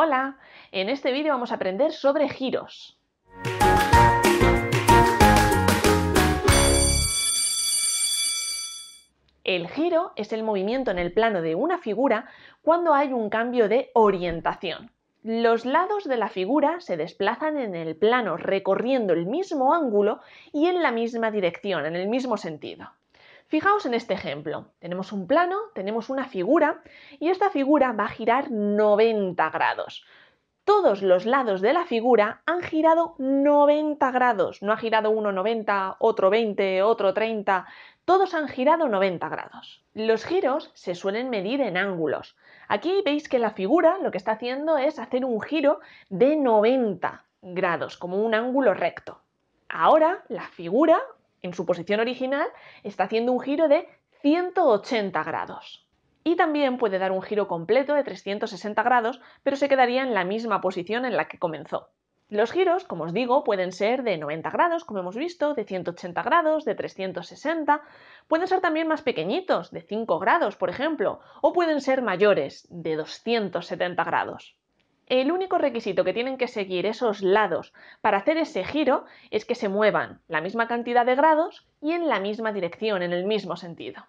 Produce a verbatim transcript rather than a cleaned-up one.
Hola, en este vídeo vamos a aprender sobre giros. El giro es el movimiento en el plano de una figura cuando hay un cambio de orientación. Los lados de la figura se desplazan en el plano recorriendo el mismo ángulo y en la misma dirección, en el mismo sentido. Fijaos en este ejemplo, tenemos un plano, tenemos una figura y esta figura va a girar noventa grados. Todos los lados de la figura han girado noventa grados, no ha girado uno noventa, otro veinte, otro treinta, todos han girado noventa grados. Los giros se suelen medir en ángulos. Aquí veis que la figura lo que está haciendo es hacer un giro de noventa grados, como un ángulo recto. Ahora la figura, en su posición original, está haciendo un giro de ciento ochenta grados. Y también puede dar un giro completo de trescientos sesenta grados, pero se quedaría en la misma posición en la que comenzó. Los giros, como os digo, pueden ser de noventa grados, como hemos visto, de ciento ochenta grados, de trescientos sesenta, pueden ser también más pequeñitos, de cinco grados, por ejemplo, o pueden ser mayores, de doscientos setenta grados. El único requisito que tienen que seguir esos lados para hacer ese giro es que se muevan la misma cantidad de grados y en la misma dirección, en el mismo sentido.